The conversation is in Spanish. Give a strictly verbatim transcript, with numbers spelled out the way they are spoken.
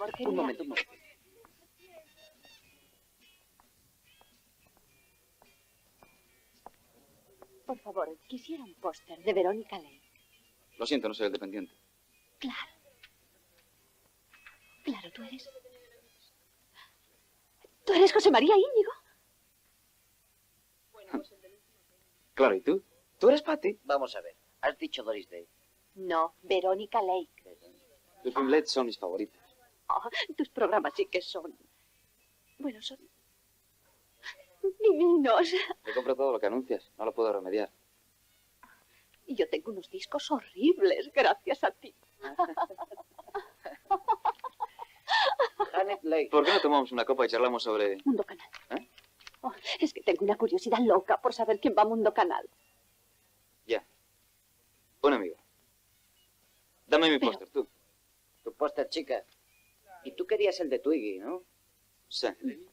Un momento, un momento. Por favor, quisiera un póster de Verónica Lake. Lo siento, no soy el dependiente. Claro. Claro, tú eres... ¿Tú eres José María Íñigo? Claro, ¿y tú? ¿Tú eres Patty? Vamos a ver, has dicho Doris Day. No, Verónica Lake. Tus filmlets son mis favoritos. Oh, tus programas sí que son... Bueno, son... Mininos. Te compro todo lo que anuncias, no lo puedo remediar. Y yo tengo unos discos horribles, gracias a ti. ¿Por qué no tomamos una copa y charlamos sobre... Mundo Canal? ¿Eh? Oh, es que tengo una curiosidad loca por saber quién va a Mundo Canal. Ya. Un amigo. Dame mi Pero... póster, tú. Tu póster, chica. Y tú querías el de Twiggy, ¿no? Sí. ¿Mm?